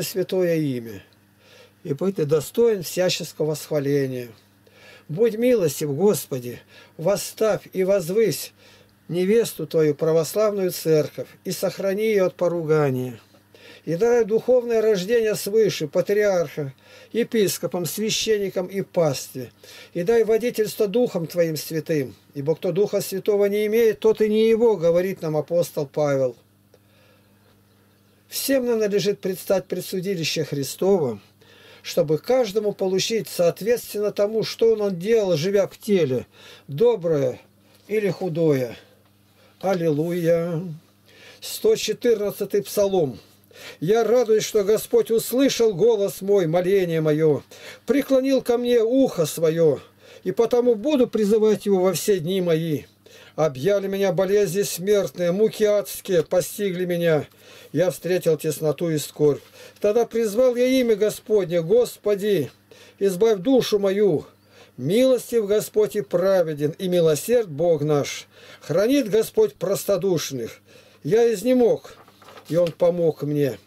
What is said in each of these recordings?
Святое имя, и будь ты достоин всяческого восхваления. Будь милостив, Господи, восставь и возвысь невесту Твою, православную церковь, и сохрани ее от поругания. И дай духовное рождение свыше, патриарха, епископам, священникам и пастве. И дай водительство Духом Твоим святым, ибо кто Духа Святого не имеет, тот и не его, говорит нам апостол Павел. Всем нам надлежит предстать пред судилище Христово, чтобы каждому получить соответственно тому, что он делал, живя в теле, доброе или худое. Аллилуйя! 114-й псалом. Я радуюсь, что Господь услышал голос мой, моление мое, преклонил ко мне ухо свое, и потому буду призывать его во все дни мои. Объяли меня болезни смертные, муки адские постигли меня. Я встретил тесноту и скорбь. Тогда призвал я имя Господне, Господи, избавь душу мою. Милостив Господь и праведен, и милосерд Бог наш. Хранит Господь простодушных. Я изнемог, и Он помог мне.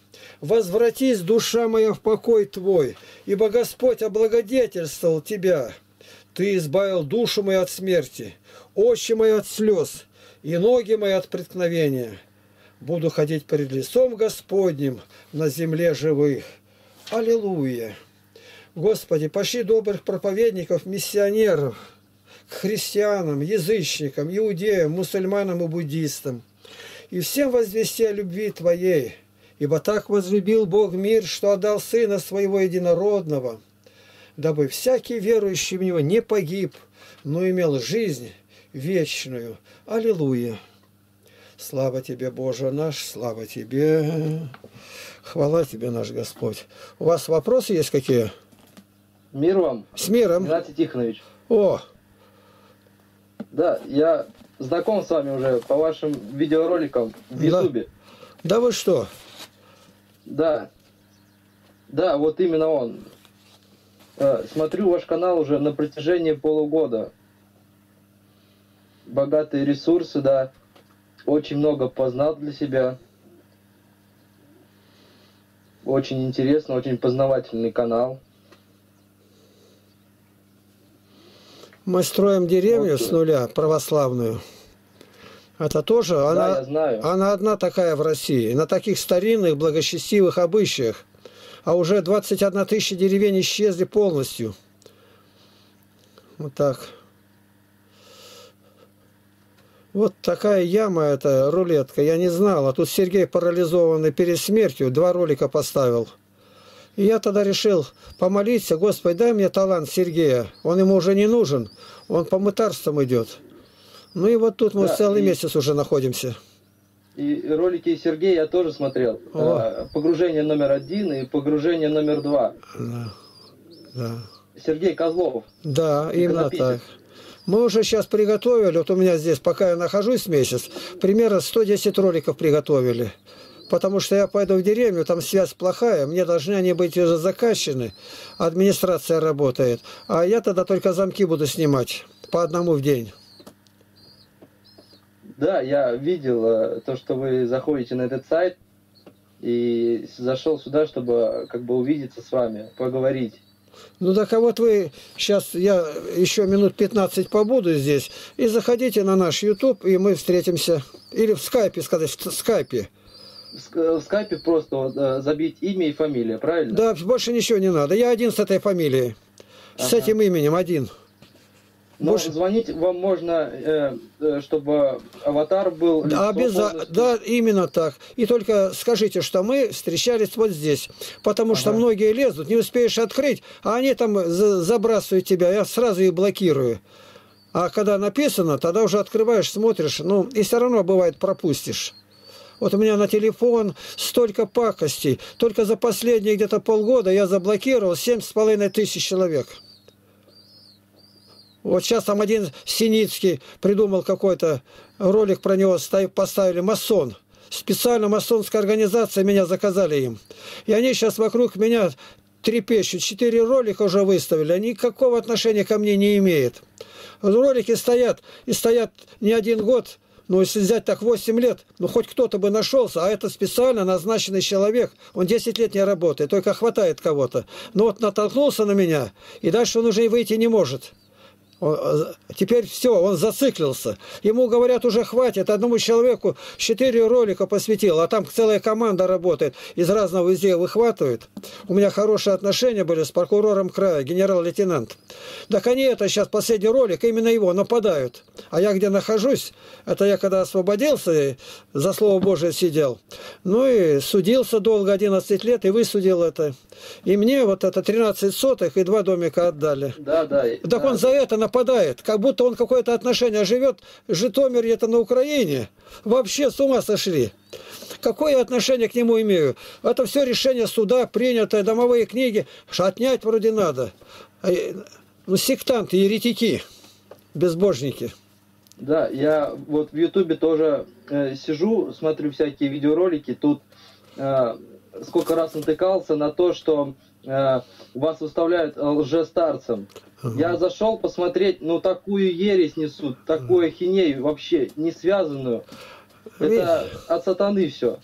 Возвратись, душа моя, в покой Твой, ибо Господь облагодетельствовал Тебя. Ты избавил душу мою от смерти, очи мои от слез, и ноги мои от преткновения. Буду ходить перед лицом Господним на земле живых. Аллилуйя! Господи, пошли добрых проповедников, миссионеров, к христианам, язычникам, иудеям, мусульманам и буддистам. И всем возвести о любви Твоей, ибо так возлюбил Бог мир, что отдал Сына Своего Единородного, дабы всякий верующий в Него не погиб, но имел жизнь вечную. Аллилуйя! Слава Тебе, Боже наш, слава Тебе. Хвала Тебе, наш Господь. У вас вопросы есть какие? Мир вам. С миром. Игнатий Тихонович. О! Да, я знаком с вами уже по вашим видеороликам в Ютубе. Да вы что? Да. Да, вот именно он. Смотрю ваш канал уже на протяжении полугода. Богатые ресурсы, да. Очень много познал для себя. Очень интересно, очень познавательный канал. Мы строим деревню вот с нуля, православную. Это тоже, да, она, я знаю. Она одна такая в России, на таких старинных, благочестивых обычаях. А уже 21 тысяча деревень исчезли полностью. Вот так. Вот такая яма, эта рулетка, я не знал. А тут Сергей, парализованный перед смертью, 2 ролика поставил. И я тогда решил помолиться: Господи, дай мне талант Сергея. Он ему уже не нужен, он по мытарствам идет. Ну и вот тут мы целый месяц уже находимся. И ролики Сергея я тоже смотрел. О. Погружение №1 и погружение №2. Да. Да. Сергей Козлов. Да, именно так. Мы уже сейчас приготовили, вот у меня здесь, пока я нахожусь месяц, примерно 110 роликов приготовили. Потому что я пойду в деревню, там связь плохая, мне должны они быть уже закачаны, администрация работает. А я тогда только замки буду снимать, по одному в день. Да, я видел то, что вы заходите на этот сайт, и зашел сюда, чтобы как бы увидеться с вами, поговорить. Ну так а вот вы, сейчас я еще минут 15 побуду здесь, и заходите на наш YouTube, и мы встретимся. Или в скайпе, сказать, в скайпе. В скайпе просто вот, забить имя и фамилия, правильно? Да, больше ничего не надо. Я один с этой фамилией, ага. С этим именем один. Но больше... звонить вам можно, чтобы аватар был... Да, да, именно так. И только скажите, что мы встречались вот здесь. Потому что многие лезут, не успеешь открыть, а они там забрасывают тебя. Я сразу их блокирую. А когда написано, тогда уже открываешь, смотришь. Ну, и все равно, бывает, пропустишь. Вот у меня на телефон столько пакостей. Только за последние где-то полгода я заблокировал 7,5 тысяч человек. Вот сейчас там один Синицкий придумал какой-то ролик, про него поставили, масон. Специально масонская организация, меня заказали им. И они сейчас вокруг меня трепещут. 4 ролика уже выставили, они никакого отношения ко мне не имеют. Ролики стоят, и стоят не один год, Ну, если взять так 8 лет, ну, хоть кто-то бы нашелся, а это специально назначенный человек, он 10 лет не работает, только хватает кого-то. Ну, вот натолкнулся на меня, и дальше он уже и выйти не может. Теперь все, он зациклился. Ему говорят, уже хватит. Одному человеку 4 ролика посвятил, а там целая команда работает. Из разного везде выхватывает. У меня хорошие отношения были с прокурором края, генерал-лейтенант. Так они это сейчас, последний ролик, именно его нападают. А я где нахожусь, это я когда освободился, за Слово Божие сидел. Ну и судился долго, 11 лет, и высудил это. И мне вот это 13 сотых и 2 домика отдали. Да, да. Так он за это нападает, как будто он какое-то отношение живет, Житомир это на Украине, вообще с ума сошли. Какое я отношение к нему имею? Это все решение суда, принятое, домовые книги, отнять вроде надо. Ну, сектанты, еретики, безбожники. Да, я вот в Ютубе тоже сижу, смотрю всякие видеоролики, тут сколько раз натыкался на то, что вас выставляют лжестарцем. Я зашел посмотреть, ну такую ересь несут, такую ахинею, вообще не связанную. Это от сатаны все.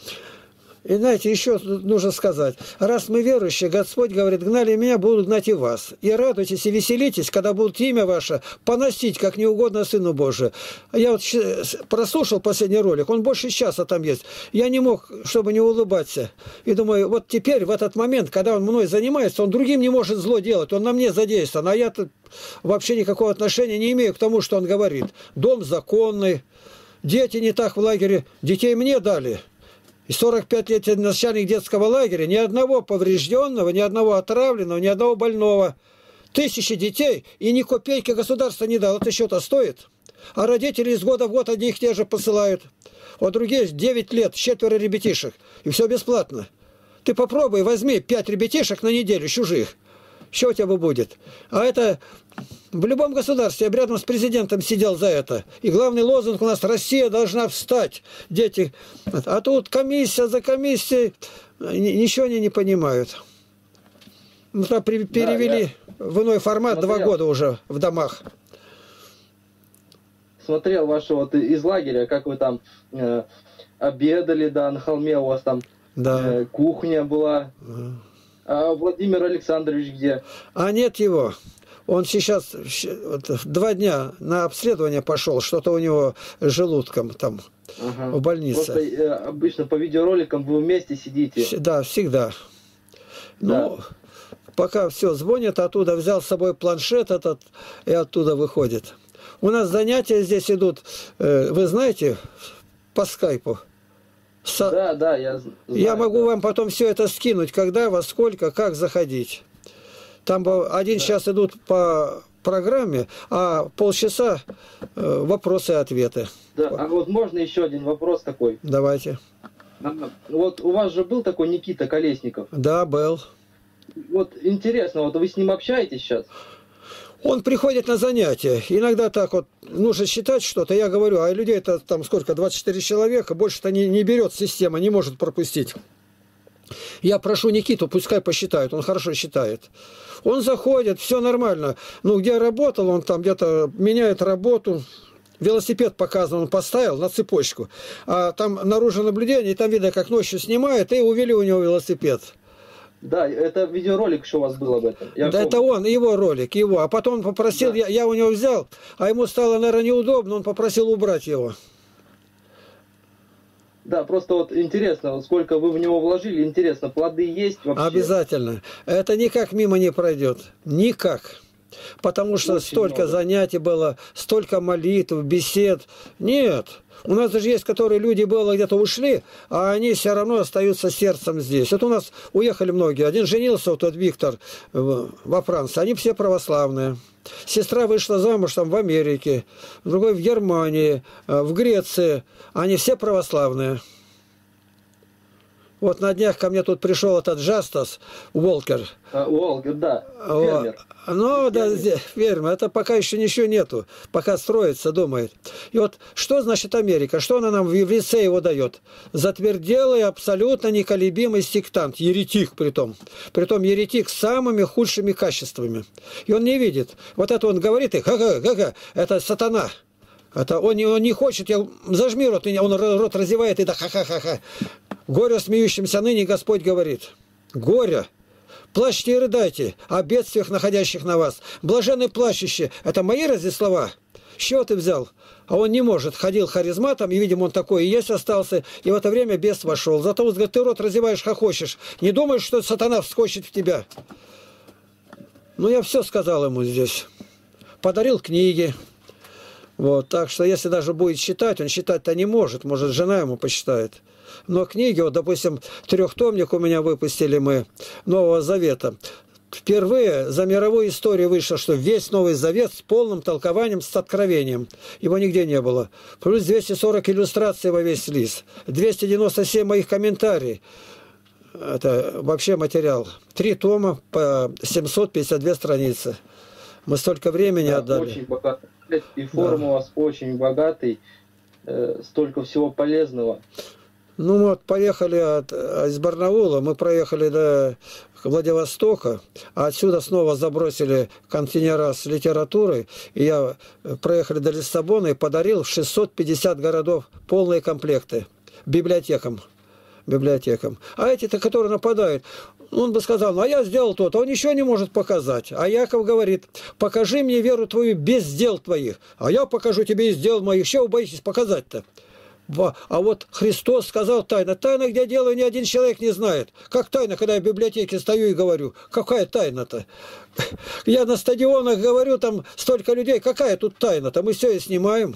И знаете, еще нужно сказать, раз мы верующие, Господь говорит, гнали меня, будут гнать и вас. И радуйтесь, и веселитесь, когда будут имя ваше поносить, как неугодно Сыну Божию. Я вот прослушал последний ролик, он больше часа там есть. Я не мог, чтобы не улыбаться. И думаю, вот теперь, в этот момент, когда он мной занимается, он другим не может зло делать, он на мне задействован, а я-то вообще никакого отношения не имею к тому, что он говорит. Дом законный, дети не так в лагере, детей мне дали. И 45 лет начальник детского лагеря, ни одного поврежденного, ни одного отравленного, ни одного больного. Тысячи детей, и ни копейки государство не дало. Это еще-то стоит. А родители из года в год одних и тех же посылают. Вот другие 9 лет, 4 ребятишек. И все бесплатно. Ты попробуй, возьми 5 ребятишек на неделю, чужих. Что у тебя будет? А это в любом государстве. Я рядом с президентом сидел за это. И главный лозунг у нас: Россия должна встать, дети. А тут комиссия за комиссией. Ничего они не понимают. Мы там перевели в иной формат, смотрел. 2 года уже в домах. Смотрел ваше вот из лагеря, как вы там обедали, да, на холме у вас там кухня была. А Владимир Александрович где? А нет его. Он сейчас 2 дня на обследование пошел, что-то у него с желудком там, в больнице. Просто, обычно по видеороликам вы вместе сидите. Да, всегда. Да. Ну, пока все звонит, оттуда взял с собой планшет этот и оттуда выходит. У нас занятия здесь идут, вы знаете, по скайпу. Да, да, я знаю. Я могу вам потом все это скинуть, когда, во сколько, как заходить. Там один час идут по программе, а полчаса вопросы и ответы. Да, а вот можно еще один вопрос такой? Давайте. Вот у вас же был такой Никита Колесников? Да, был. Вот интересно, вот вы с ним общаетесь сейчас? Он приходит на занятия. Иногда так вот, нужно считать что-то, я говорю, а людей-то там сколько, 24 человека, больше-то не берет система, не может пропустить. Я прошу Никиту, пускай посчитает, он хорошо считает. Он заходит, все нормально. Ну, где работал, он там где-то меняет работу. Велосипед показан, он поставил на цепочку. А там наружное наблюдение, и там видно, как ночью снимает, и увели у него велосипед. Да, это видеоролик еще у вас был об этом. Да, это он, его ролик, его. А потом он попросил, я у него взял, а ему стало, наверное, неудобно, он попросил убрать его. Да, просто вот интересно, сколько вы в него вложили, интересно, плоды есть вообще? Обязательно. Это никак мимо не пройдет. Никак. Потому что очень столько много занятий было, столько молитв, бесед. Нет. У нас даже есть, которые люди было где-то ушли, а они все равно остаются сердцем здесь. Вот у нас уехали многие. Один женился, вот тот Виктор, во Франции. Они все православные. Сестра вышла замуж там в Америке, другой в Германии, в Греции. Они все православные. Вот на днях ко мне тут пришел этот Джастас Уолкер. Уолкер, да. Фермер. Ну, фермер. Да, фермер. Это пока еще ничего нету. Пока строится, думает. И вот что значит Америка? Что она нам в лице его дает? Затверделый, абсолютно неколебимый сектант. Еретик притом. Притом еретик с самыми худшими качествами. И он не видит. Вот это он говорит и ха-ха-ха-ха. Это сатана. Это он не хочет, я зажми рот, он рот разевает, и да ха-ха-ха-ха. Горе смеющимся ныне Господь говорит. Горе. Плачьте и рыдайте о бедствиях, находящих на вас. Блаженны плачущие. Это мои разве слова? С чего ты взял? А он не может. Ходил харизматом, и, видимо, он такой и есть остался. И в это время бес вошел. Зато он говорит, ты рот разеваешь, хохочешь. Не думаешь, что сатана вскочит в тебя? Ну, я все сказал ему здесь. Подарил книги. Вот, так что, если даже будет читать, он читать-то не может. Может, жена ему почитает. Но книги, вот, допустим, трехтомник у меня выпустили мы, Нового Завета. Впервые за мировую историю вышло, что весь Новый Завет с полным толкованием, с откровением. Его нигде не было. Плюс 240 иллюстраций во весь лист. 297 моих комментариев. Это вообще материал. 3 тома по 752 страницы. Мы столько времени отдали. Очень богатый. И форум у вас очень богатый. Столько всего полезного. Ну вот, поехали из Барнаула, мы проехали до Владивостока, а отсюда снова забросили контейнера с литературой, и я проехали до Лиссабона и подарил в 650 городов полные комплекты библиотекам. А эти-то, которые нападают, он бы сказал, ну, а я сделал то-то, он ничего не может показать. А Яков говорит, покажи мне веру твою без дел твоих, а я покажу тебе из дел моих. Чего вы боитесь показать-то? А вот Христос сказал тайна. Тайна, где делаю, ни один человек не знает. Как тайна, когда я в библиотеке стою и говорю? Какая тайна-то? Я на стадионах говорю, там столько людей. Какая тут тайна-то? Мы все и снимаем.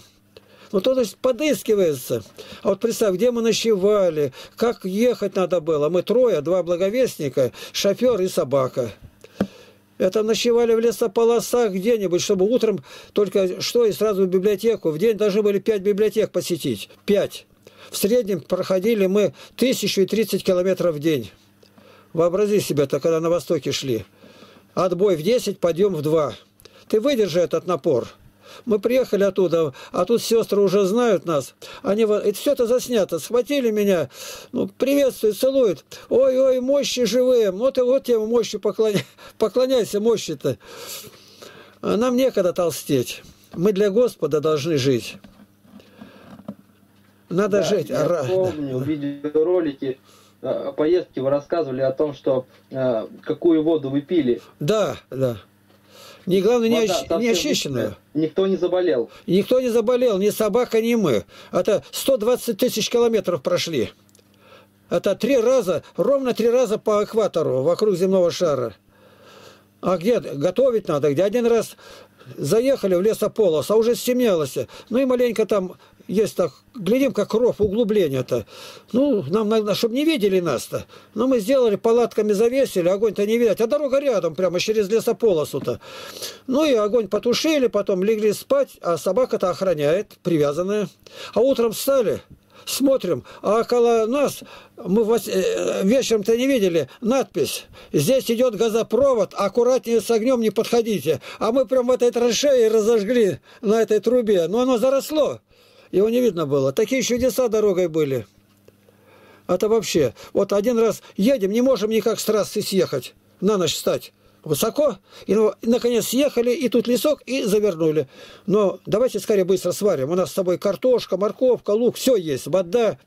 Ну, то есть подыскивается. А вот представь, где мы ночевали, как ехать надо было. Мы трое, 2 благовестника, шофер и собака. Это ночевали в лесополосах где-нибудь, чтобы утром только что и сразу в библиотеку. В день должны были 5 библиотек посетить. 5. В среднем проходили мы 1030 километров в день. Вообрази себе-то, когда на востоке шли. Отбой в 10, подъем в 2. Ты выдержи этот напор. Мы приехали оттуда, а тут сестры уже знают нас. Они все это заснято. Схватили меня, ну, приветствуют, целуют. Ой-ой, мощи живые. Вот и вот тебе мощи поклоняйся мощи-то. Нам некогда толстеть. Мы для Господа должны жить. Надо жить. Я помню, в видеоролике о поездке вы рассказывали о том, что какую воду вы пили. Да, да. Не, главное, не очищенную. Никто не заболел. Никто не заболел, ни собака, ни мы. Это 120 тысяч километров прошли. Это 3 раза, ровно 3 раза по экватору, вокруг земного шара. А где готовить надо, где один раз заехали в лесополос, а уже стемнелось. Ну и маленько там есть так, глядим, как ров, углубление-то. Ну, нам надо, чтобы не видели нас-то. Но мы сделали, палатками завесили, огонь-то не видать. А дорога рядом, прямо через лесополосу-то. Ну и огонь потушили, потом легли спать, а собака-то охраняет, привязанная. А утром встали, смотрим, а около нас, мы вечером-то не видели, надпись. Здесь идет газопровод, аккуратнее с огнем не подходите. А мы прям в этой траншее разожгли на этой трубе. Но оно заросло, его не видно было. Такие чудеса дорогой были. Это вообще. Вот один раз едем, не можем никак с трассы съехать, на ночь встать. Высоко, и, наконец, съехали, и тут лесок, и завернули. Но давайте скорее быстро сварим. У нас с собой картошка, морковка, лук, все есть, вода.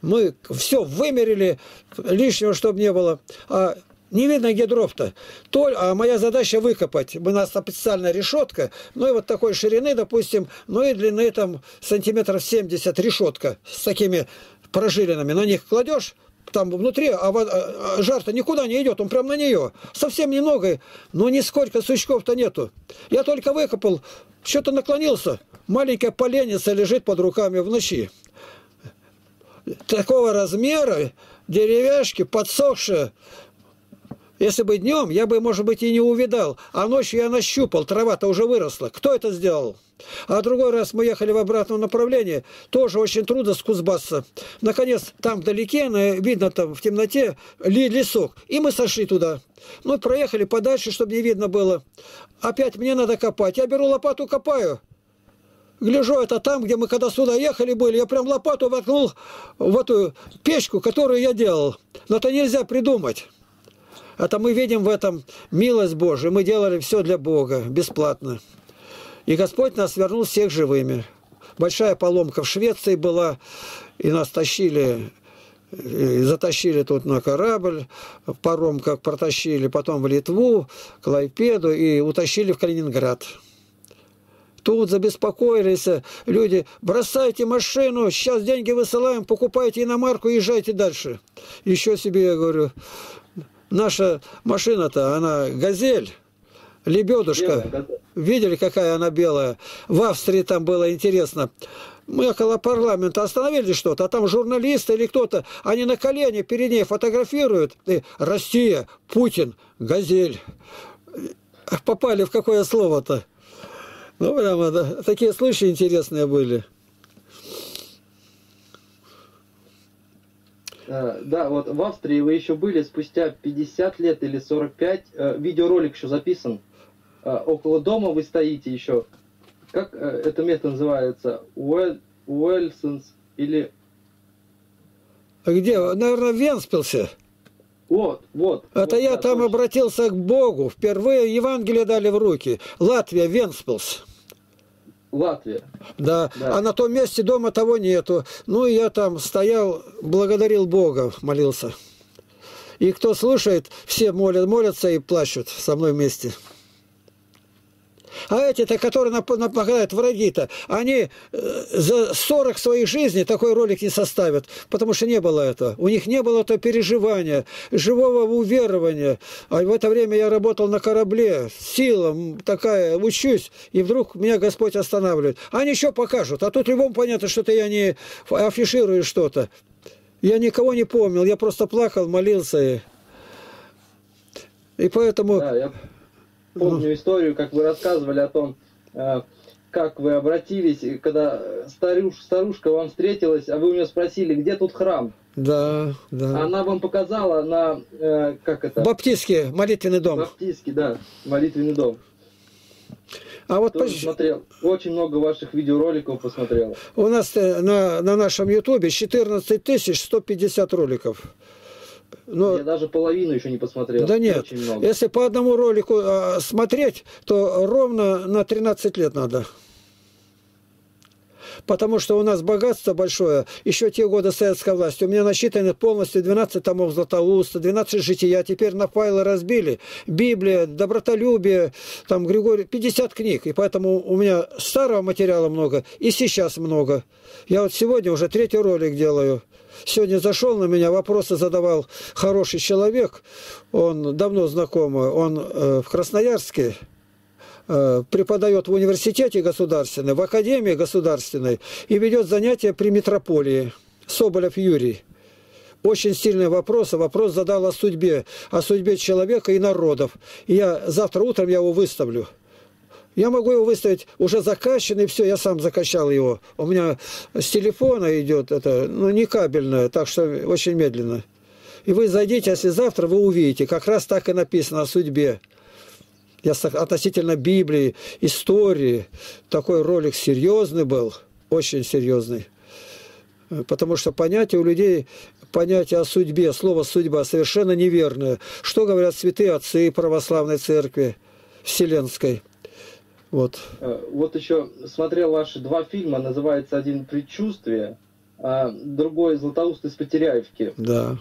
Мы все вымерили, лишнего, чтобы не было. А не видно, где дров-то. А моя задача выкопать. У нас специальная решетка, ну и вот такой ширины, допустим, ну и длины там сантиметров 70 решетка с такими прожилинами. На них кладешь, там внутри, а жар-то никуда не идет, он прям на нее. Совсем немного, но нисколько сучков-то нету. Я только выкопал, что-то наклонился. Маленькая поленница лежит под руками в ночи. Такого размера деревяшки, подсохшие. Если бы днем, я бы, может быть, и не увидал. А ночью я нащупал, трава-то уже выросла. Кто это сделал? А другой раз мы ехали в обратном направлении. Тоже очень трудно скузбаться. Наконец, там вдалеке, видно там в темноте, лесок. И мы сошли туда. Ну, проехали подальше, чтобы не видно было. Опять мне надо копать. Я беру лопату, копаю. Гляжу, это там, где мы когда сюда ехали были. Я прям лопату воткнул в эту печку, которую я делал. Но это нельзя придумать. Это мы видим в этом милость Божию. Мы делали все для Бога, бесплатно. И Господь нас вернул всех живыми. Большая поломка в Швеции была, и нас тащили, и затащили тут на корабль, паром как протащили, потом в Литву, к Клайпеду, и утащили в Калининград. Тут забеспокоились люди: бросайте машину, сейчас деньги высылаем, покупайте иномарку и езжайте дальше. Еще себе, я говорю, наша машина-то, она «Газель», «Лебедушка». Видели, какая она белая? В Австрии там было интересно. Мы около парламента остановили что-то, а там журналисты или кто-то, они на колени перед ней фотографируют. И «Россия», «Путин», «Газель». Попали в какое слово-то? Ну, прямо, да. Такие случаи интересные были. Да, вот в Австрии вы еще были спустя 50 лет или 45. Видеоролик еще записан. Около дома вы стоите еще. Как это место называется? Уэльсенс или... Где? Наверное, в Венспилсе. Вот, вот. Это вот, я да, там точно. Обратился к Богу. Впервые Евангелие дали в руки. Латвия, Венспилс. Латвия. Да. А на том месте дома того нету. Ну, я там стоял, благодарил Бога, молился. И кто слушает, все молятся и плачут со мной вместе. А эти-то, которые нападают, враги-то, они за 40 своих жизней такой ролик не составят, потому что не было этого. У них не было этого переживания, живого уверования. А в это время я работал на корабле, сила такая, учусь, и вдруг меня Господь останавливает. Они еще покажут, а тут любому понятно, что-то я не афиширую что-то. Я никого не помнил, я просто плакал, молился. И поэтому... Да, я... Помню историю, как вы рассказывали о том, как вы обратились, и когда старушка вам встретилась, а вы у нее спросили, где тут храм? Да, да. Она вам показала на, как это? Баптистский молитвенный дом. Баптистский, да, молитвенный дом. А вот посмотрел. Очень много ваших видеороликов посмотрел. У нас на нашем ютубе 14150 роликов. Но... Я даже половину еще не посмотрел. Да нет, если по одному ролику смотреть, то ровно на 13 лет надо. Потому что у нас богатство большое. Еще те годы советской власти. У меня насчитаны полностью 12 томов Златоуста, 12 жития. Теперь на файлы разбили. Библия, добротолюбие, там Григорий, 50 книг. И поэтому у меня старого материала много и сейчас много. Я вот сегодня уже третий ролик делаю. Сегодня зашел на меня, вопросы задавал хороший человек, он давно знакомый, он в Красноярске преподает в университете государственной, в академии государственной и ведет занятия при митрополии, Соболев Юрий. Очень сильный вопрос, вопрос задал о судьбе человека и народов. И я завтра утром я его выставлю. Я могу его выставить уже закачанный, все, я сам закачал его. У меня с телефона идет это, ну, не кабельное, так что очень медленно. И вы зайдите, если завтра вы увидите, как раз так и написано о судьбе. Я относительно Библии, истории. Такой ролик серьезный был, очень серьезный. Потому что понятие у людей, понятие о судьбе, слово «судьба» совершенно неверное. Что говорят святые отцы православной церкви вселенской? Вот. Вот еще смотрел ваши два фильма, называется один «Предчувствие», а другой «Златоуст из Потеряевки». Да.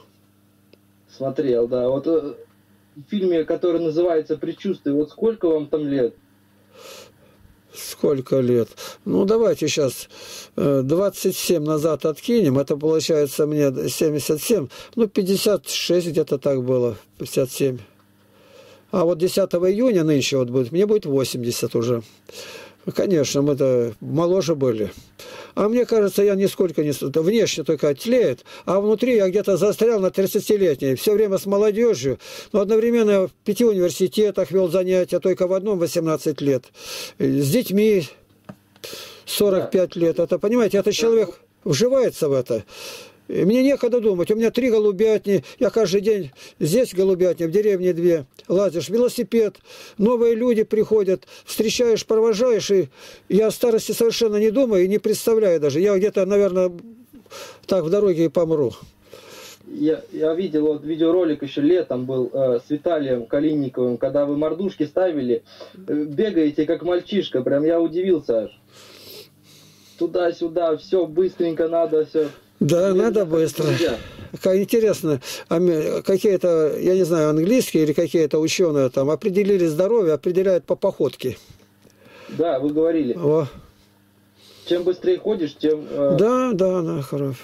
Смотрел, да. Вот в фильме, который называется «Предчувствие», вот сколько вам там лет? Сколько лет? Ну, давайте сейчас 27 назад откинем, это получается мне 77, ну, 56 где-то так было, 57. А вот 10 июня нынче вот будет, мне будет 80 уже. Конечно, мы-то моложе были. А мне кажется, я нисколько не... Внешне только отлеет, а внутри я где-то застрял на 30-летней. Все время с молодежью. Но одновременно я в 5 университетах вел занятия, только в одном 18 лет. С детьми 45 лет. Это, понимаете, это человек вживается в это. И мне некогда думать. У меня 3 голубятни. Я каждый день здесь голубятня, в деревне 2. Лазишь, велосипед. Новые люди приходят. Встречаешь, провожаешь. И я о старости совершенно не думаю и не представляю даже. Я где-то, наверное, так в дороге и помру. Я видел вот видеоролик еще летом был с Виталием Калинниковым, когда вы мордушки ставили. Бегаете, как мальчишка. Прям я удивился аж. туда-сюда, все быстренько надо, все. Да, и надо быстро. Нельзя. Как интересно, какие-то, я не знаю, английские или какие-то ученые там определили здоровье, определяют по походке. Да, вы говорили. О. Чем быстрее ходишь, тем... Да, хорошо.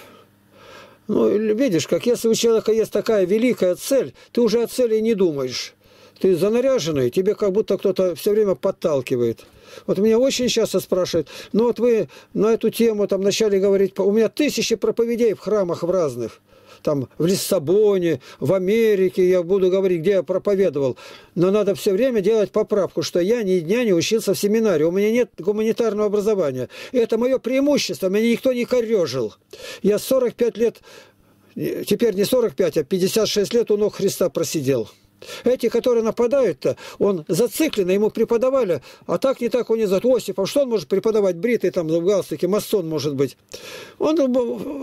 Ну, видишь, как если у человека есть такая великая цель, ты уже о цели не думаешь. Ты занаряженный, тебе как будто кто-то все время подталкивает. Вот меня очень часто спрашивают, ну вот вы на эту тему там начали говорить, у меня тысячи проповедей в храмах в разных. Там в Лиссабоне, в Америке я буду говорить, где я проповедовал. Но надо все время делать поправку, что я ни дня не учился в семинаре, у меня нет гуманитарного образования. И это мое преимущество, меня никто не корежил. Я 45 лет, теперь не 45, а 56 лет у ног Христа просидел. Эти, которые нападают-то, он зацикленно, ему преподавали, а так не так он не знает. Осипов, что он может преподавать? Бритый там в галстуке, масон может быть. Он,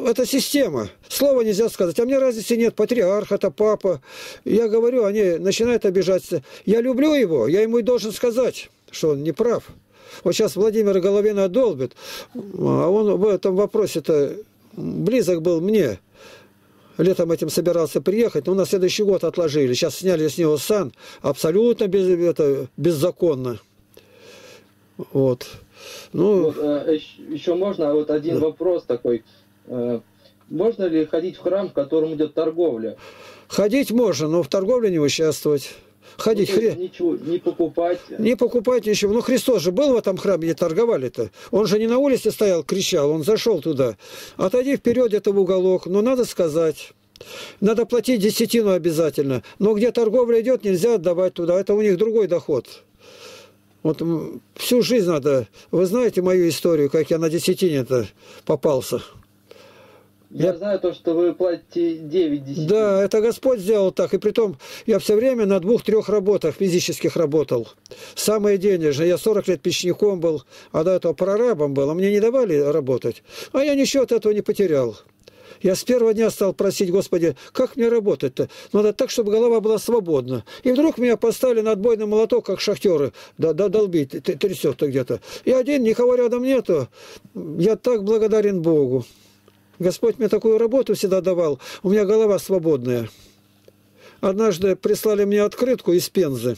это система, слова нельзя сказать. А мне разницы нет, патриарх, это папа. Я говорю, они начинают обижаться. Я люблю его, я ему и должен сказать, что он не прав. Вот сейчас Владимира Головина долбит, а он в этом вопросе-то близок был мне. Летом этим собирался приехать, но на следующий год отложили. Сейчас сняли с него сан, абсолютно беззаконно. Вот. Ну, вот, еще можно вот один вопрос такой. Можно ли ходить в храм, в котором идет торговля? Ходить можно, но в торговле не участвовать. Ходить, ничего, не покупать. Не покупать ничего. Ну, Христос же был в этом храме, не торговали-то. Он же не на улице стоял, кричал, он зашел туда. Отойди вперед, это в уголок. Но надо сказать, надо платить десятину обязательно. Но где торговля идет, нельзя отдавать туда. Это у них другой доход. Вот всю жизнь надо... Вы знаете мою историю, как я на десятине-то попался? Я знаю то, что вы платите 9-10. Да, это Господь сделал так. И притом я все время на 2-3 работах физических работал. Самое денежное. Я 40 лет печником был, а до этого прорабом был. А мне не давали работать. А я ничего от этого не потерял. Я с первого дня стал просить, Господи, как мне работать-то? Надо так, чтобы голова была свободна. И вдруг меня поставили на отбойный молоток, как шахтеры, долбить, трясет-то где-то. И один, никого рядом нету. Я так благодарен Богу. Господь мне такую работу всегда давал. У меня голова свободная. Однажды прислали мне открытку из Пензы.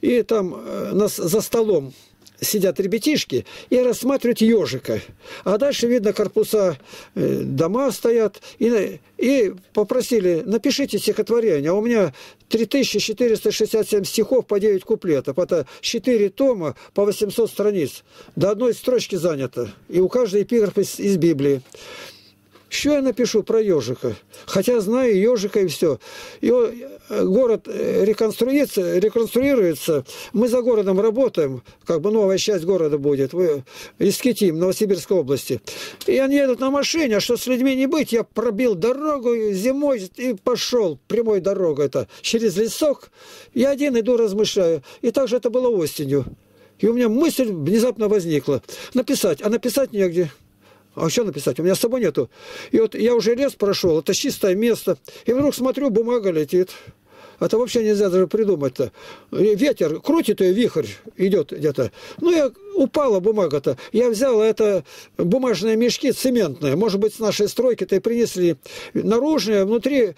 И там нас за столом сидят ребятишки и рассматривают ежика. А дальше видно корпуса, дома стоят. И попросили, напишите стихотворение. А у меня 3467 стихов по 9 куплетов. Это 4 тома по 800 страниц. До одной строчки занято. И у каждой эпиграф из Библии. Что я напишу про ежика? Хотя знаю ежика и все. И город реконструируется. Мы за городом работаем. Как бы новая часть города будет. Из Китим, Новосибирской области. И они едут на машине. А что с людьми не быть? Я пробил дорогу зимой и пошел. Прямой дорогой это. Через лесок. Я один иду, размышляю. И также это было осенью. И у меня мысль внезапно возникла. Написать. А написать негде. А что написать? У меня с собой нету. И вот я уже лес прошел, это чистое место. И вдруг смотрю, бумага летит. Это вообще нельзя даже придумать-то. Ветер крутит ее, вихрь идет где-то. Ну, я упала бумага-то. Я взял это бумажные мешки цементные. Может быть, с нашей стройки-то и принесли. Наружные, внутри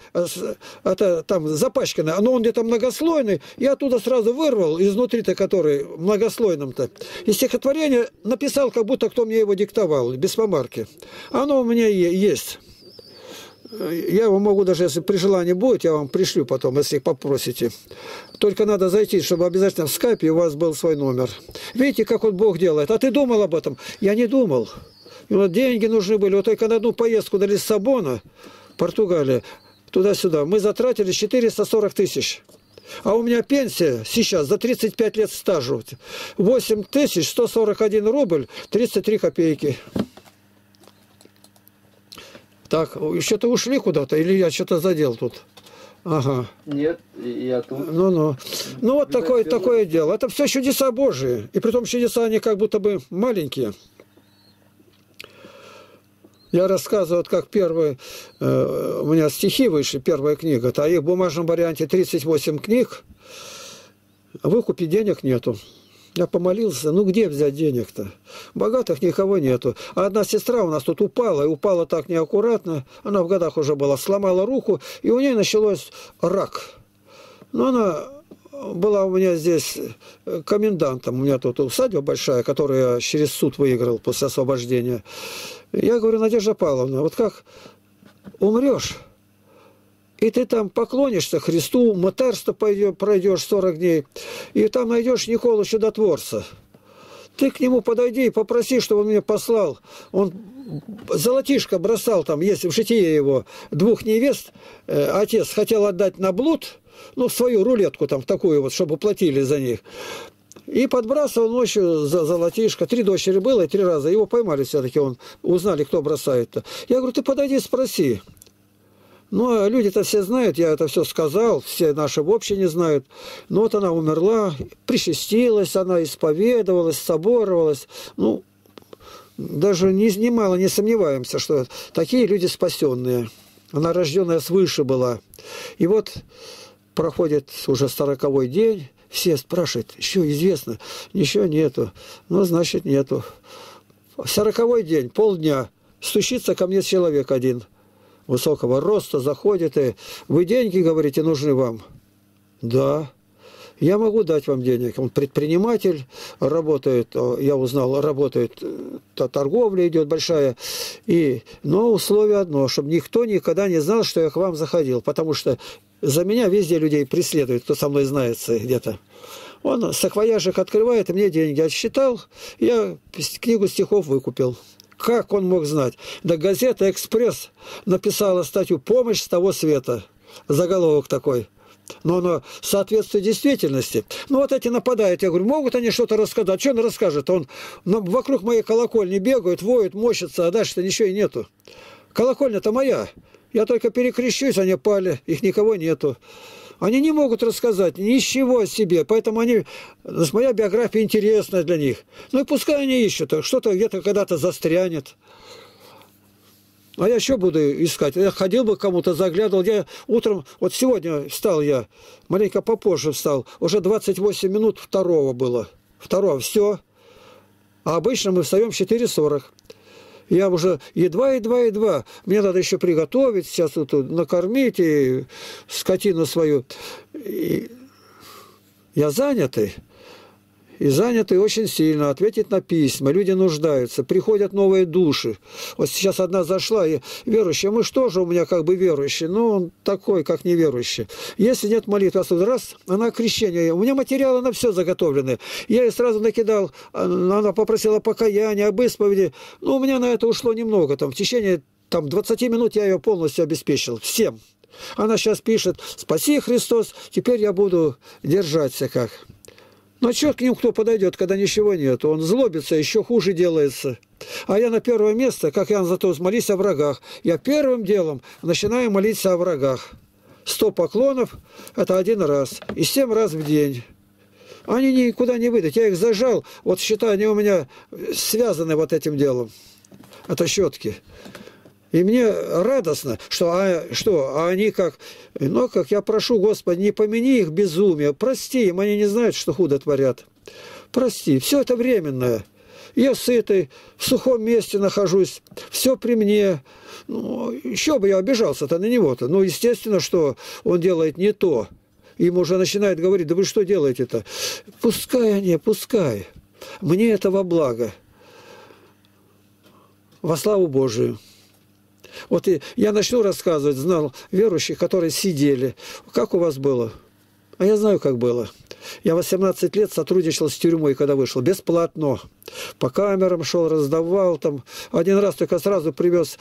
это там запачканное. Но он где-то многослойный. Я оттуда сразу вырвал, изнутри-то который многослойным-то. И стихотворение написал, как будто кто мне его диктовал, без помарки. Оно у меня есть. Я его могу даже, если при желании будет, я вам пришлю потом, если попросите. Только надо зайти, чтобы обязательно в скайпе у вас был свой номер. Видите, как вот Бог делает. А ты думал об этом? Я не думал. И вот деньги нужны были. Вот только на одну поездку до Лиссабона, Португалия, туда-сюда, мы затратили 440 тысяч. А у меня пенсия сейчас за 35 лет стажа. 8141 рубль 33 копейки. Так, что-то ушли куда-то, или я что-то задел тут? Ага. Нет, я тут. Ну вот такое дело. Это все чудеса Божии. И притом чудеса, они как будто бы маленькие. Я рассказываю, вот как первые, у меня стихи вышли, первая книга. А их в бумажном варианте 38 книг. Выкупить денег нету. Я помолился, ну где взять денег-то? Богатых никого нету. А одна сестра у нас тут упала, и упала так неаккуратно, она в годах уже была, сломала руку, и у нее началось рак. Но она была у меня здесь комендантом, у меня тут усадьба большая, которую я через суд выиграл после освобождения. Я говорю: Надежда Павловна, вот как умрешь, и ты там поклонишься Христу, мытарство пройдешь 40 дней, и там найдешь Николу Чудотворца. Ты к нему подойди и попроси, чтобы он меня послал. Он золотишко бросал там, если в житие его двух невест, отец хотел отдать на блуд, ну, свою рулетку там, такую вот, чтобы платили за них. И подбрасывал ночью за золотишко. 3 дочери было, и 3 раза. Его поймали все-таки, он узнали, кто бросает-то. Я говорю: ты подойди, спроси. Ну, люди-то все знают, я это все сказал, все наши вообще не знают. Но вот она умерла, причастилась, она исповедовалась, соборовалась. Ну, даже немало не сомневаемся, что такие люди спасенные. Она рожденная свыше была. И вот проходит уже 40-й день, все спрашивают: еще известно? Ничего нету. Ну, значит, нету. 40-й день, полдня, стучится ко мне человек один. Высокого роста, заходит и: вы деньги, говорите, нужны вам? Да. Я могу дать вам денег. Он предприниматель, работает, я узнал, работает, торговля идет большая. И, но условие одно, чтобы никто никогда не знал, что я к вам заходил. Потому что за меня везде людей преследуют, кто со мной знается где-то. Он саквояжик открывает, и мне деньги отсчитал, я книгу стихов выкупил. Как он мог знать? Да газета «Экспресс» написала статью «Помощь с того света». Заголовок такой. Но оно соответствует действительности. Ну, вот эти нападают. Я говорю: могут они что-то рассказать? Что он расскажет? Он вокруг моей колокольни бегают, воют, мощатся, а дальше-то ничего и нету. Колокольня-то моя. Я только перекрещусь, они пали, их никого нету. Они не могут рассказать ничего о себе, поэтому они, моя биография интересна для них. Ну и пускай они ищут, что-то где-то когда-то застрянет. А я еще буду искать. Я ходил бы кому-то, заглядывал. Я утром, вот сегодня встал я, маленько попозже встал, уже 28 минут второго было. Второго, все. А обычно мы встаем в 4:40. Я уже едва. Мне надо еще приготовить, сейчас вот накормить и скотину свою. И я занятый. И занятый очень сильно. Ответить на письма. Люди нуждаются. Приходят новые души. Вот сейчас одна зашла, и верующая. Мы что же, у меня как бы верующий, но он такой, как неверующий. Если нет молитвы, а раз, она крещение. У меня материалы на все заготовлены. Я ей сразу накидал. Она попросила покаяния, об исповеди. Ну, у меня на это ушло немного. Там, в течение там, 20 минут я ее полностью обеспечил. Всем. Она сейчас пишет: спаси, Христос, теперь я буду держаться как. Но черт к ним кто подойдет, когда ничего нет. Он злобится, еще хуже делается. А я на первое место, как Иоанн Златоуст, молись о врагах. Я первым делом начинаю молиться о врагах. 100 поклонов – это 1 раз. И 7 раз в день. Они никуда не выйдут. Я их зажал. Вот счета, они у меня связаны вот этим делом. Это щетки. И мне радостно, что они как... Но как я прошу: Господи, не помяни их безумие, прости им, они не знают, что худо творят. Прости, все это временное. Я сытый, в сухом месте нахожусь, все при мне. Ну, еще бы я обижался-то на него-то. Ну, естественно, что он делает не то. Им уже начинает говорить: да вы что делаете-то? Пускай они, пускай. Мне это во благо. Во славу Божию. Вот я начну рассказывать, знал верующих, которые сидели. Как у вас было? А я знаю, как было. Я 18 лет сотрудничал с тюрьмой, когда вышел. Бесплатно. По камерам шел, раздавал. Там. Один раз только сразу привез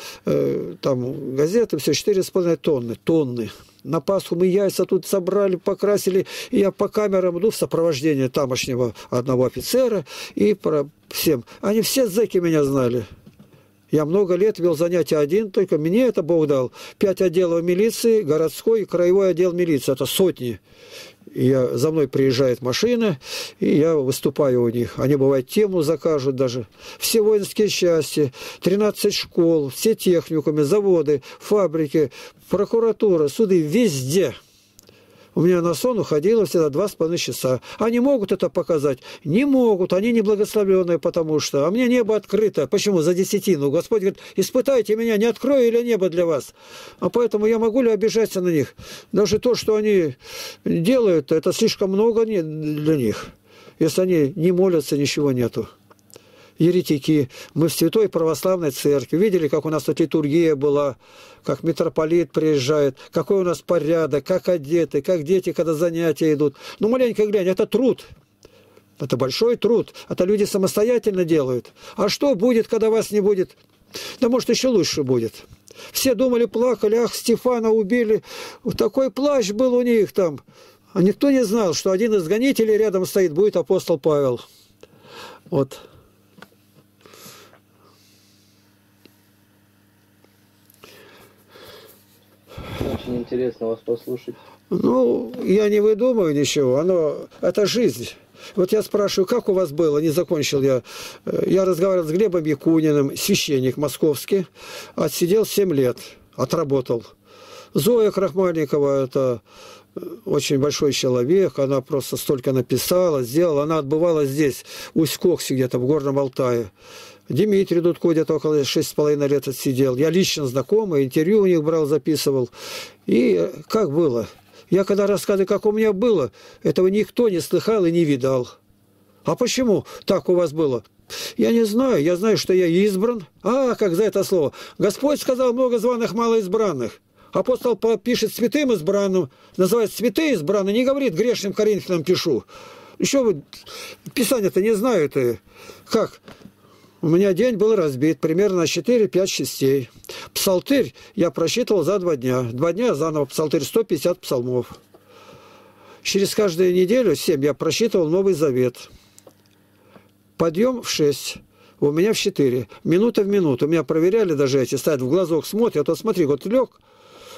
там, газеты, все, 4,5 тонны. Тонны. На Пасху мы яйца тут собрали, покрасили. И я по камерам иду в сопровождении тамошнего одного офицера. И всем. Они все зэки меня знали. Я много лет вел занятия один, только мне это Бог дал. 5 отделов милиции, городской и краевой отдел милиции. Это сотни. И за мной приезжает машина, и я выступаю у них. Они, бывает, тему закажут даже. Все воинские части, 13 школ, все техникумы, заводы, фабрики, прокуратура, суды, везде. У меня на сон уходило всегда 2,5 часа. Они могут это показать? Не могут. Они не благословленные, потому что. А мне небо открыто. Почему? За десятину. Господь говорит, испытайте меня, не открою или небо для вас. А поэтому я могу ли обижаться на них? Даже то, что они делают, это слишком много для них. Если они не молятся, ничего нету. Еретики. Мы в Святой Православной Церкви. Видели, как у нас тут литургия была, как митрополит приезжает, какой у нас порядок, как одеты, как дети, когда занятия идут. Ну, маленько глянь, это труд. Это большой труд. Это люди самостоятельно делают. А что будет, когда вас не будет? Да, может, еще лучше будет. Все думали, плакали, ах, Стефана убили. Такой плач был у них там. А никто не знал, что один из гонителей рядом стоит, будет апостол Павел. Вот. Очень интересно вас послушать. Ну, я не выдумываю ничего. Это жизнь. Вот я спрашиваю, как у вас было? Не закончил я. Я разговаривал с Глебом Якуниным, священник московский. Отсидел 7 лет. Отработал. Зоя Крахмальникова, это очень большой человек. Она просто столько написала, сделала. Она отбывала здесь, в Усть-Коксе где-то, в Горном Алтае. Димитрий Дудко где-то около 6,5 лет отсидел. Я лично знакомый, интервью у них брал, записывал. И как было? Я когда рассказываю, как у меня было, этого никто не слыхал и не видал. А почему так у вас было? Я не знаю. Я знаю, что я избран. А, как за это слово. Господь сказал, много званых, мало избранных. Апостол пишет святым избранным, называет святые избранные, не говорит, грешным коринфянам пишу. Еще вы писание-то не знают. Как? У меня день был разбит примерно на 4-5 частей. Псалтырь я просчитывал за 2 дня. 2 дня заново псалтырь, 150 псалмов. Через каждую неделю, 7, я просчитывал Новый Завет. Подъем в 6, у меня в 4. Минута в минуту. Меня проверяли даже эти, ставят в глазок, смотрят. Вот смотри, вот лег.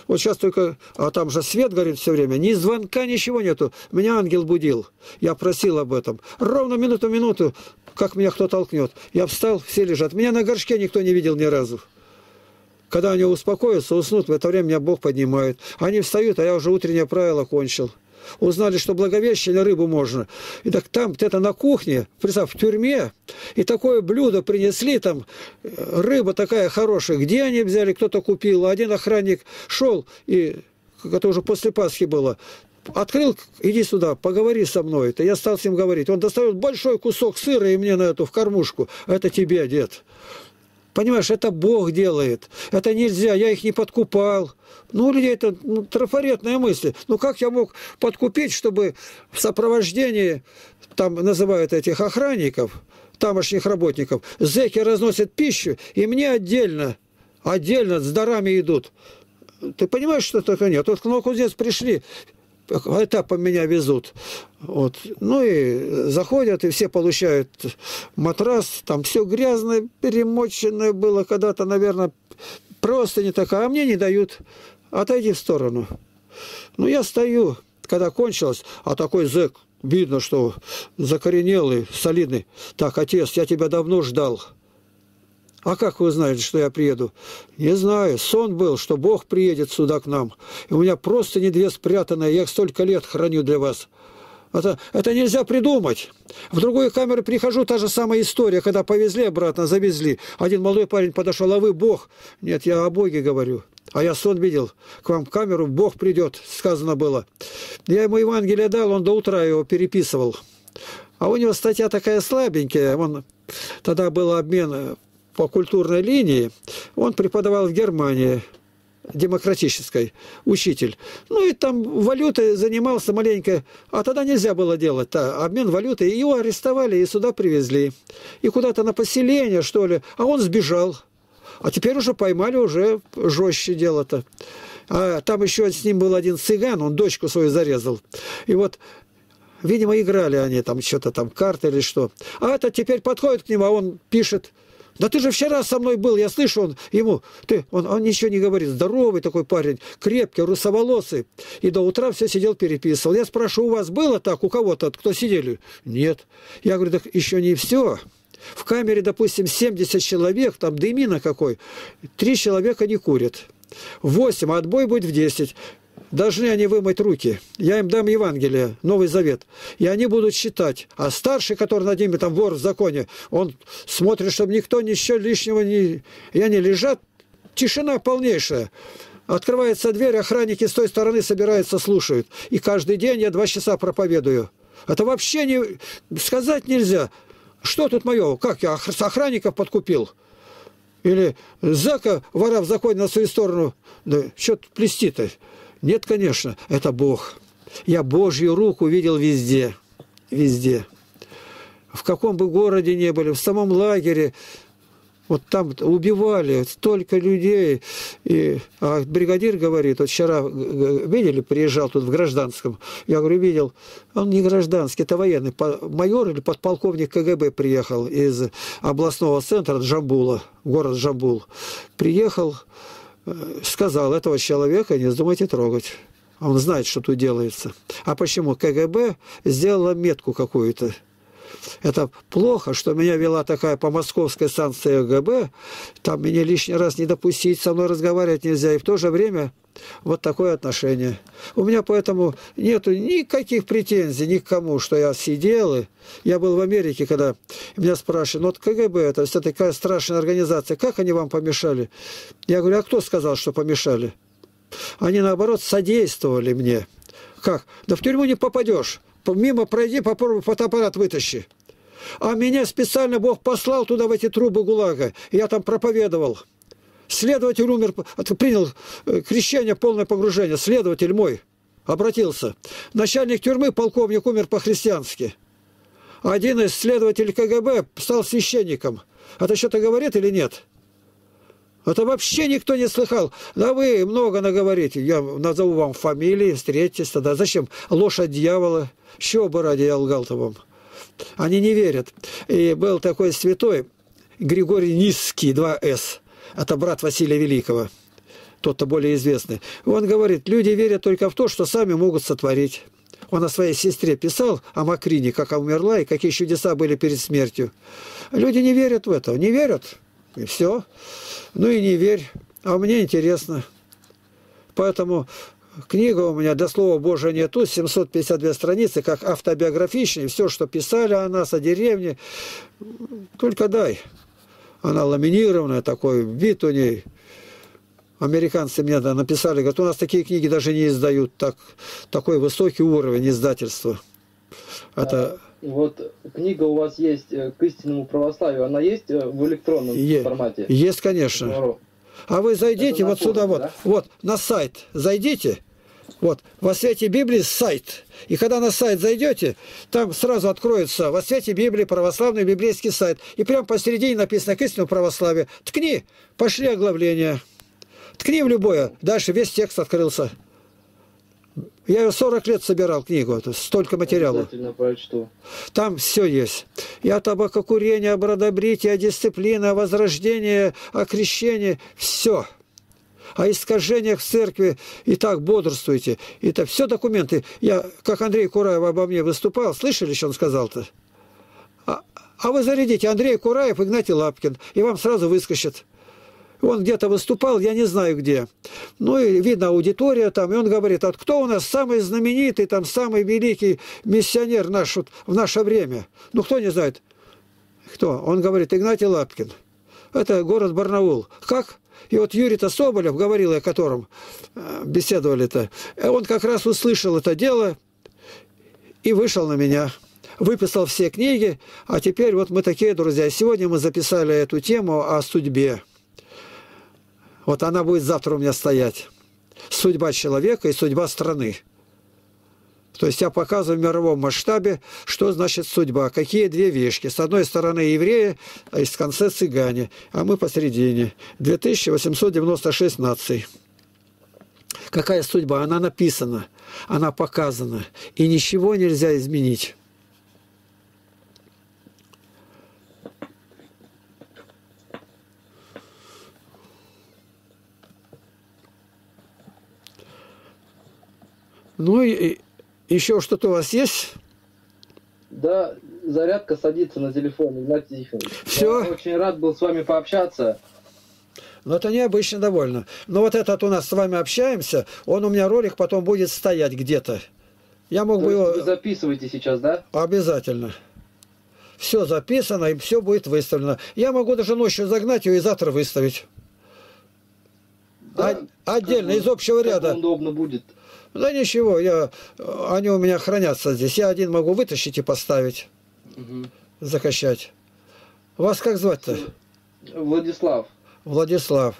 Вот сейчас только, а там же свет горит все время, ни звонка, ничего нету. Меня ангел будил, я просил об этом. Ровно минуту в минуту, как меня кто толкнет. Я встал, все лежат. Меня на горшке никто не видел ни разу. Когда они успокоятся, уснут, в это время меня Бог поднимает. Они встают, а я уже утреннее правило кончил. Узнали, что Благовещение рыбу можно. И так там где-то на кухне, представь, в тюрьме, и такое блюдо принесли, там рыба такая хорошая. Где они взяли, кто-то купил. Один охранник шел, и это уже после Пасхи было, открыл, иди сюда, поговори со мной. Это я стал с ним говорить. Он достает большой кусок сыра и мне на эту в кормушку. Это тебе, дед. Понимаешь, это Бог делает. Это нельзя, я их не подкупал. Ну, у людей это трафаретная мысль. Ну, как я мог подкупить, чтобы в сопровождении, там называют этих охранников, тамошних работников, зэки разносят пищу, и мне отдельно с дарами идут. Ты понимаешь, что такое? Нет. Вот к Новокузнецу пришли, этапом меня везут. Вот. Ну и заходят, и все получают матрас. Там все грязное, перемоченное было когда-то, наверное, просто не такая. А мне не дают. Отойди в сторону. Ну, я стою, когда кончилось, а такой зэк, видно, что закоренелый, солидный. Так, отец, я тебя давно ждал. А как вы узнаете, что я приеду? Не знаю. Сон был, что Бог приедет сюда к нам. И у меня просто не 2 спрятанные. Я их столько лет храню для вас. Это нельзя придумать. В другую камеру прихожу, та же самая история. Когда повезли обратно, завезли. Один молодой парень подошел, а вы Бог? Нет, я о Боге говорю. А я сон видел. К вам в камеру Бог придет, сказано было. Я ему Евангелие дал, он до утра его переписывал. А у него статья такая слабенькая. Он, тогда был обмен по культурной линии, он преподавал в Германии, демократической, учитель. Ну и там валютой занимался маленько, а тогда нельзя было делать обмен валютой. Его арестовали и сюда привезли. И куда-то на поселение, что ли, а он сбежал. А теперь уже поймали, уже жестче дело-то. А там еще с ним был один цыган, он дочку свою зарезал. И вот, видимо, играли они там что-то там, карты или что. А этот теперь подходит к нему, а он пишет: да ты же вчера со мной был, я слышу, он ничего не говорит. Здоровый такой парень, крепкий, русоволосый. И до утра все сидел, переписывал. Я спрашиваю, у вас было так, у кого-то, кто сидели? Нет. Я говорю, так еще не все. В камере, допустим, 70 человек, там дымина какой. 3 человека не курят. 8, а отбой будет в 10. должны они вымыть руки. Я им дам Евангелие, Новый Завет. И они будут считать. А старший, который над ними, там вор в законе, он смотрит, чтобы никто ничего лишнего не... И они лежат. Тишина полнейшая. Открывается дверь, охранники с той стороны собираются, слушают. И каждый день я 2 часа проповедую. Это вообще не... сказать нельзя. Что тут мое? Как я охранников подкупил? Или зэка, вора в законе, на свою сторону? Да что тут плести-то? Нет, конечно, это Бог. Я Божью руку видел везде. Везде. В каком бы городе ни были, в самом лагере. Вот там убивали столько людей. А бригадир говорит, вот вчера, видели, приезжал тут в гражданском. Я говорю, видел. Он не гражданский, это военный. Майор или подполковник КГБ приехал из областного центра Джамбула, город Джамбул. Приехал, сказал, этого человека не вздумайте трогать. Он знает, что тут делается. А почему? КГБ сделала метку какую-то. Это плохо, что меня вела такая по московской станции КГБ, там меня лишний раз не допустить, со мной разговаривать нельзя, и в то же время вот такое отношение. У меня поэтому нету никаких претензий никому, что я сидел, и я был в Америке, когда меня спрашивали, ну вот КГБ, это все такая страшная организация, как они вам помешали? Я говорю, а кто сказал, что помешали? Они, наоборот, содействовали мне. Как? Да в тюрьму не попадешь. Мимо пройди, попробуй фотоаппарат вытащи. А меня специально Бог послал туда, в эти трубы ГУЛАГа. Я там проповедовал. Следователь умер, принял крещение, полное погружение. Следователь мой обратился. Начальник тюрьмы, полковник, умер по-христиански. Один из следователей КГБ стал священником. Это что-то говорит или нет? Это вообще никто не слыхал. Да вы много наговорите. Я назову вам фамилии, встретитесь тогда. Зачем? Ложь от дьявола. Чего бы ради я лгал-то вам? Они не верят. И был такой святой Григорий Ниский, 2С. Это брат Василия Великого. Тот-то более известный. Он говорит, люди верят только в то, что сами могут сотворить. Он о своей сестре писал, о Макрине, как она умерла, и какие чудеса были перед смертью. Люди не верят в это. Не верят. И все. Ну и не верь. А мне интересно. Поэтому книга у меня «До слова Божия нету», 752 страницы, как автобиографичные, все, что писали о нас, о деревне. Только дай. Она ламинированная, такой вид у ней. Американцы мне написали, говорят, у нас такие книги даже не издают. Такой высокий уровень издательства. Это... Вот книга у вас есть «К истинному православию». Она есть в электронном формате? Есть, конечно. А вы зайдите вот сюда, вот на сайт зайдите, вот «Во свете Библии» сайт. И когда на сайт зайдете, там сразу откроется «Во свете Библии» православный библейский сайт. И прямо посередине написано «К истинному православию». Ткни, пошли оглавления. Ткни в любое. Дальше весь текст открылся. Я ее 40 лет собирал, книгу, столько материала. Там все есть. И о табакокурении, о бродобритии, о дисциплине, о возрождении, о крещении. Все. О искажениях в церкви. И так бодрствуйте. Это все документы. Я, как Андрей Кураев обо мне выступал, слышали, что он сказал-то? А вы зарядите Андрей Кураев, Игнатий Лапкин, и вам сразу выскочит. Он где-то выступал, я не знаю где. Ну, и видно аудитория там, и он говорит, а кто у нас самый знаменитый, там, самый великий миссионер наш, вот, в наше время? Ну, кто не знает? Кто? Он говорит, Игнатий Лапкин. Это город Барнаул. Как? И вот Юрий-то Соболев, говорил я, о котором беседовали-то, он как раз услышал это дело и вышел на меня. Выписал все книги, а теперь вот мы такие, друзья. Сегодня мы записали эту тему о судьбе. Вот она будет завтра у меня стоять. Судьба человека и судьба страны. То есть я показываю в мировом масштабе, что значит судьба. Какие две вещи. С одной стороны евреи, а из конца цыгане. А мы посередине. 2896 наций. Какая судьба? Она написана. Она показана. И ничего нельзя изменить. Ну и еще что-то у вас есть? Да, зарядка садится на телефон, Игнатий Тихонович. Все. Я очень рад был с вами пообщаться. Но это не обычно довольно. Но вот этот у нас с вами общаемся, он у меня ролик потом будет стоять где-то. Я мог бы его... Вы записываете сейчас, да? Обязательно. Все записано и все будет выставлено. Я могу даже ночью загнать ее и завтра выставить. Да, отдельно, из общего ряда. Удобно будет. Да ничего, они у меня хранятся здесь. Я один могу вытащить и поставить. Угу. Закачать. Вас как звать-то? Владислав. Владислав.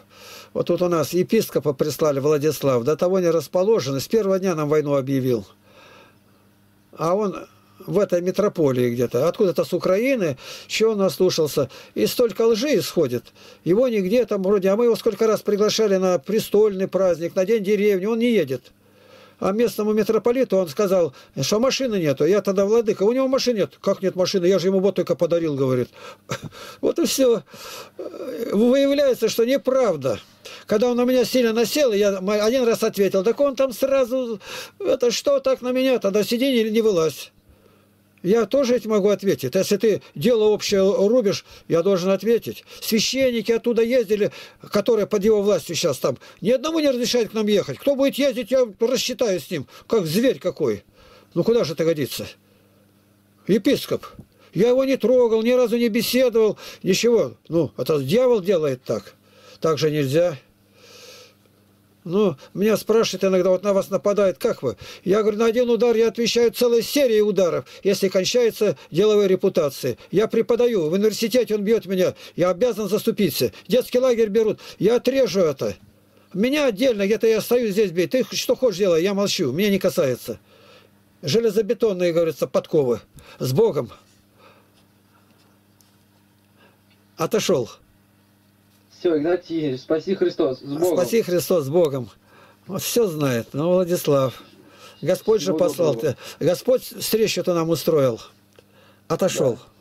Вот тут у нас епископа прислали, Владислав. До того не расположены. С первого дня нам войну объявил. А он в этой метрополии где-то, откуда-то с Украины, чего он наслушался. И столько лжи исходит. Его нигде там вроде... А мы его сколько раз приглашали на престольный праздник, на День деревни. Он не едет. А местному митрополиту он сказал, что машины нету. Я тогда владыка, у него машины нет. Как нет машины? Я же ему вот только подарил, говорит. Вот и все. Выявляется, что неправда. Когда он на меня сильно насел, я один раз ответил, так он там сразу, это что так на меня? Тогда сиди, не вылазь. Я тоже этим могу ответить. Если ты дело общее рубишь, я должен ответить. Священники оттуда ездили, которые под его властью сейчас там. Ни одному не разрешают к нам ехать. Кто будет ездить, я рассчитаю с ним, как зверь какой. Ну куда же это годится? Епископ. Я его не трогал, ни разу не беседовал, ничего. Ну, это дьявол делает так. Так же нельзя. Ну, меня спрашивают иногда, вот на вас нападает, как вы? Я говорю, на один удар я отвечаю целой серией ударов, если кончается деловой репутацией. Я преподаю, в университете он бьет меня, я обязан заступиться. Детский лагерь берут, я отрежу это. Меня отдельно, где-то я стою здесь бить, ты что хочешь делай, я молчу, меня не касается. Железобетонные, говорится, подковы. С Богом. Отошел. Все, Игнатий, спаси Христос, с Богом. Спаси Христос, с Богом. Вот все знает, но Владислав. Господь же послал тебя. Господь встречу-то нам устроил. Отошел. Да.